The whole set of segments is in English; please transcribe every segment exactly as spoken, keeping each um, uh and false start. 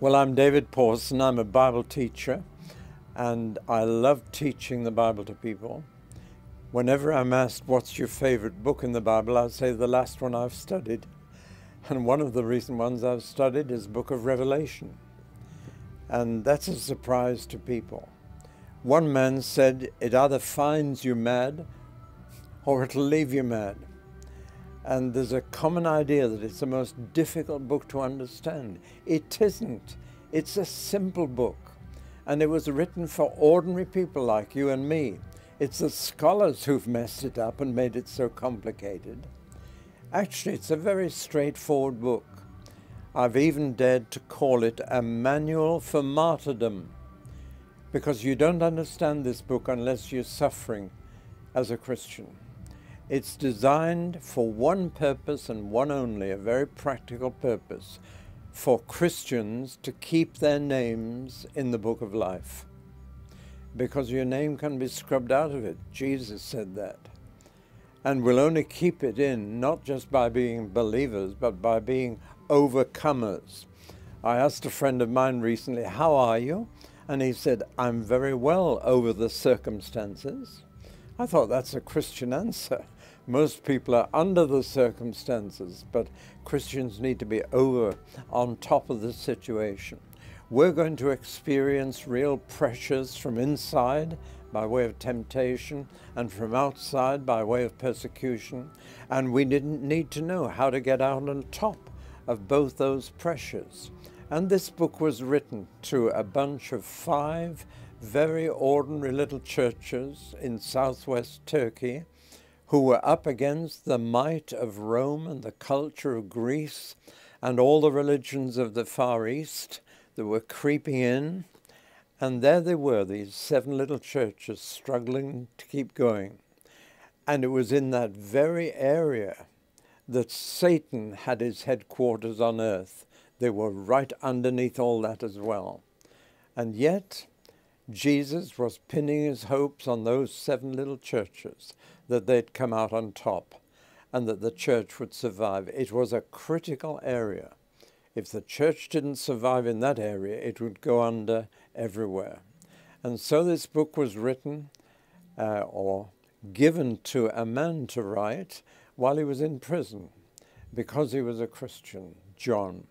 Well, I'm David Pawson. I'm a Bible teacher, and I love teaching the Bible to people. Whenever I'm asked, what's your favorite book in the Bible, I'll say the last one I've studied. And one of the recent ones I've studied is Book of Revelation. And that's a surprise to people. One man said, it either finds you mad or it'll leave you mad. And there's a common idea that it's the most difficult book to understand. It isn't. It's a simple book. And it was written for ordinary people like you and me. It's the scholars who've messed it up and made it so complicated. Actually, it's a very straightforward book. I've even dared to call it a manual for martyrdom, because you don't understand this book unless you're suffering as a Christian. It's designed for one purpose and one only, a very practical purpose, for Christians to keep their names in the book of life, because your name can be scrubbed out of it. Jesus said that. And we'll only keep it in, not just by being believers, but by being overcomers. I asked a friend of mine recently, how are you? And he said, I'm very well over the circumstances. I thought that's a Christian answer. Most people are under the circumstances, but Christians need to be over, on top of the situation. We're going to experience real pressures from inside by way of temptation and from outside by way of persecution. And we didn't need to know how to get out on top of both those pressures. And this book was written to a bunch of five very ordinary little churches in southwest Turkey who were up against the might of Rome and the culture of Greece and all the religions of the Far East that were creeping in. And there they were, these seven little churches struggling to keep going. And it was in that very area that Satan had his headquarters on earth. They were right underneath all that as well. And yet, Jesus was pinning his hopes on those seven little churches, that they'd come out on top and that the church would survive. It was a critical area. If the church didn't survive in that area, it would go under everywhere. And so this book was written uh, or given to a man to write while he was in prison, because he was a Christian, John.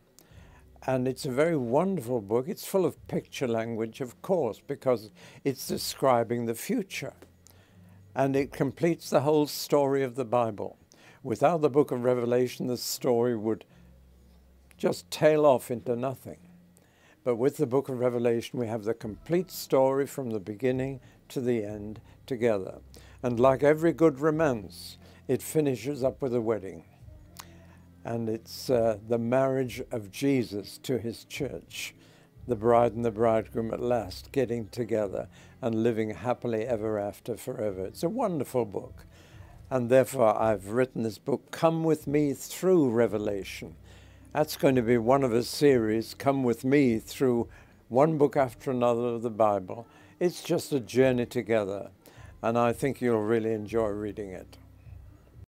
And it's a very wonderful book. It's full of picture language, of course, because it's describing the future. And it completes the whole story of the Bible. Without the Book of Revelation, the story would just tail off into nothing. But with the Book of Revelation, we have the complete story from the beginning to the end together. And like every good romance, it finishes up with a wedding. And it's uh, the marriage of Jesus to his church, the bride and the bridegroom at last getting together and living happily ever after forever. It's a wonderful book. And therefore, I've written this book, Come With Me Through Revelation. That's going to be one of a series, Come With Me Through one book after another of the Bible. It's just a journey together, and I think you'll really enjoy reading it.